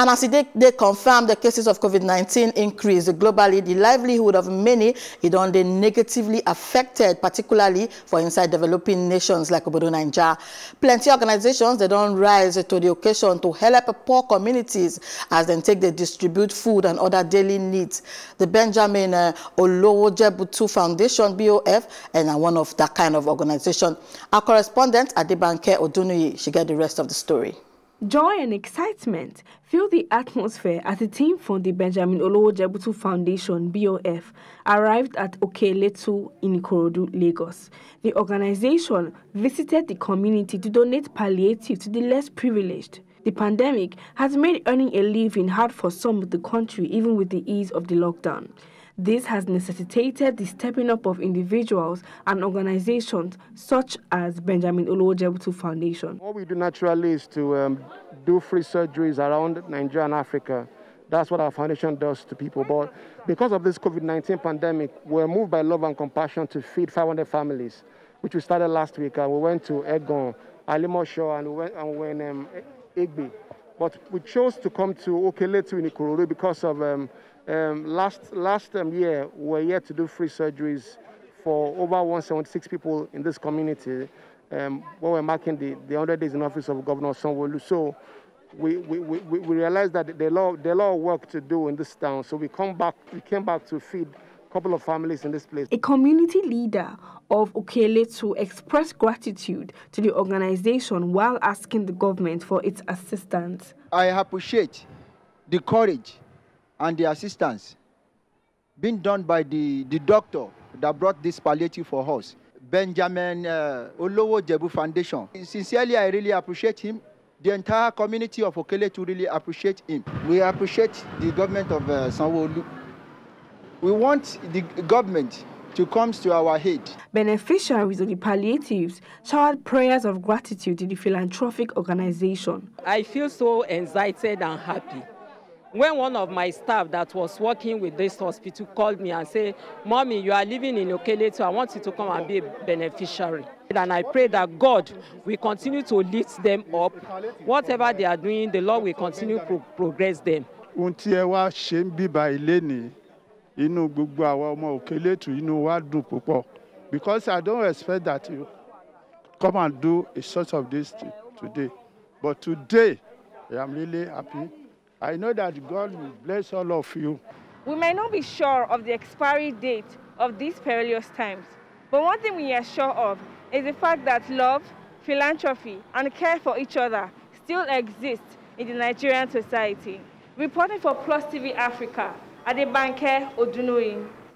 And as they confirm the cases of COVID-19 increase globally, the livelihood of many is only negatively affected, particularly for inside developing nations like Obodo Naija. Plenty organizations, they don't rise to the occasion to help poor communities as they take they distribute food and other daily needs. The Benjamin Olowojebutu Foundation, BOF, and one of that kind of organization. Our correspondent, Adebanke Odunuyi, she get the rest of the story. Joy and excitement fill the atmosphere as the team from the Benjamin Olowojebutu Foundation, BOF, arrived at Okeletu in Ikorodu, Lagos. The organization visited the community to donate palliative to the less privileged. The pandemic has made earning a living hard for some of the country, even with the ease of the lockdown. This has necessitated the stepping up of individuals and organizations such as Benjamin Olowojebutu Foundation. What we do naturally is to do free surgeries around Nigeria and Africa. That's what our foundation does to people. But because of this COVID-19 pandemic, we're moved by love and compassion to feed 500 families, which we started last week. And we went to Egon, Alimosho, and we went Igbe. But we chose to come to Okeletu in Ikorodu because of last year, we were here to do free surgeries for over 176 people in this community when we're marking the 100 days in office of Governor Sanwo-Olu. So we realized that there's a lot of work to do in this town. So we came back to feed a couple of families in this place. A community leader of Okeletu expressed gratitude to the organization while asking the government for its assistance. I appreciate the courage and the assistance being done by the doctor that brought this palliative for us, Benjamin Olowojebu Foundation. Sincerely, I really appreciate him. The entire community of Okeletu really appreciate him. We appreciate the government of Sanwo-Olu. We want the government to come to our aid. Beneficiaries of the palliatives showered prayers of gratitude to the philanthropic organization. I feel so excited and happy. When one of my staff that was working with this hospital called me and said, "Mommy, you are living in Okeletu, so I want you to come and be a beneficiary." And I pray that God will continue to lift them up. Whatever they are doing, the Lord will continue to progress them. Because I don't expect that you come and do a sort of this today. But today, I am really happy. I know that God will bless all of you. We may not be sure of the expiry date of these perilous times, but one thing we are sure of is the fact that love, philanthropy, and care for each other still exist in the Nigerian society. Reporting for Plus TV Africa, Adebanke Odunuyi.